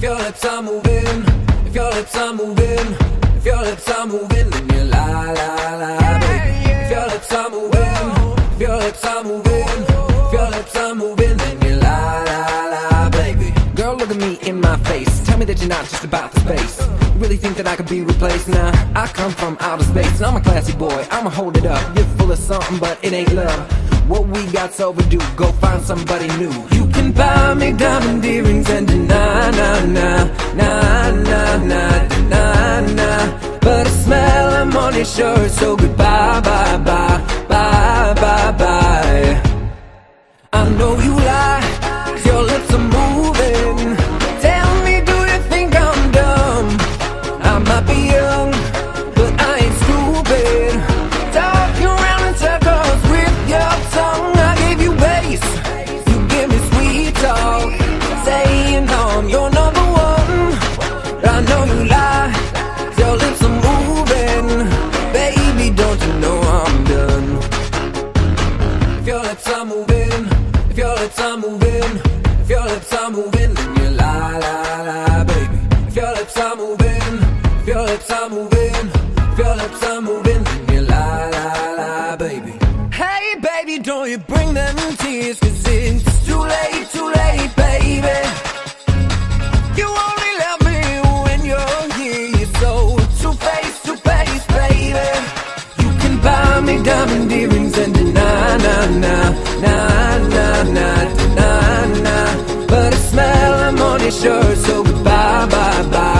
If your lips are moving, if your lips are moving, if your lips are moving, then you lie, lie, lie, baby. If your lips are moving, if your lips are moving, if your lips are moving, then you lie, lie, lie, baby. Girl, look at me in my face. Tell me that you're not just about the space. Really think that I could be replaced now? Nah, I come from outer space and I'm a classy boy. I'ma hold it up. You're full of something, but it ain't love. What we got's overdue. Go find somebody new. You can buy me diamond earrings and deny, nah, nah, nah, nah, nah, nah, nah. But I smell I'm on your shirt, so goodbye, bye, bye, bye, bye, bye. I know you lie, 'cause your lips are moving. If your lips are moving, if your lips are moving, then you lie, lie, lie, baby. If your lips are moving, if your lips are moving, if your lips are moving, then you lie, lie, lie, baby. Hey, baby, don't you bring them tears, 'cause it's too late, baby. You only love me when you're here, you're so two-faced, baby. You can buy me diamond earrings and deny, nah, nah, nah. Nah, nah, nah, nah. But I smell ammonia, sure, so goodbye, bye, bye.